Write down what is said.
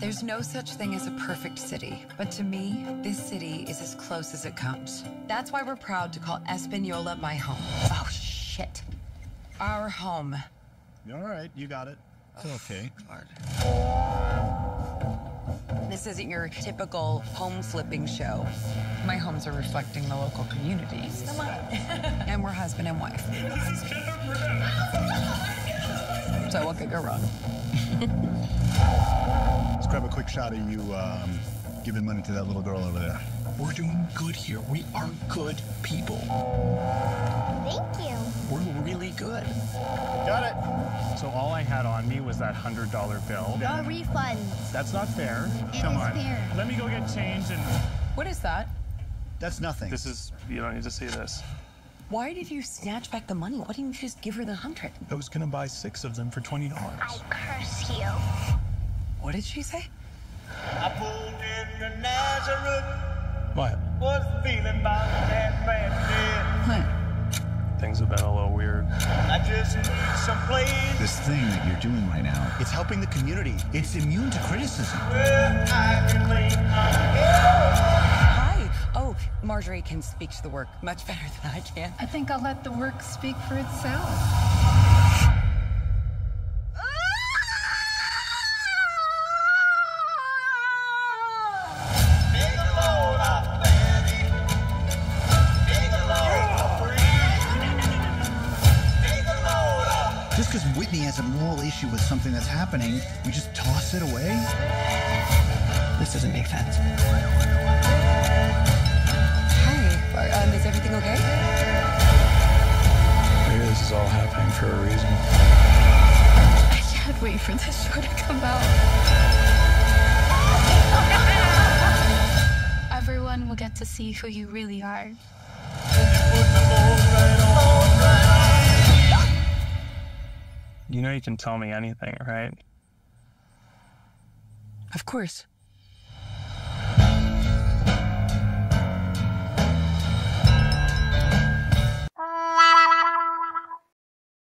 There's no such thing as a perfect city, but to me, this city is as close as it comes. That's why we're proud to call Española my home. Oh, shit. Our home. All right, you got it. Okay. God. This isn't your typical home flipping show. My homes are reflecting the local communities. Come on. And we're husband and wife. This is kind of rude. So what could go wrong? Let's grab a quick shot of you giving money to that little girl over there. We're doing good here. We are good people. Thank you. We're really good. Got it. So all I had on me was that $100 bill. No refunds. That's not fair. Come on. Fair. Let me go get change and... What is that? That's nothing. This is... You don't need to see this. Why did you snatch back the money? Why didn't you just give her the 100? I was gonna buy 6 of them for $20. I curse you. What did she say? I pulled into Nazareth. What? Was feeling by that man dead. What? Things have been a little weird. I just need some place. This thing that you're doing right now, it's helping the community. It's immune to criticism. Well, I can lay my head. Oh, Marjorie can speak to the work much better than I can. I think I'll let the work speak for itself. Just because Whitney has a moral issue with something that's happening, we just toss it away? This doesn't make sense. Is everything okay? Maybe this is all happening for a reason. I can't wait for this show to come out. Everyone will get to see who you really are. You know you can tell me anything, right? Of course.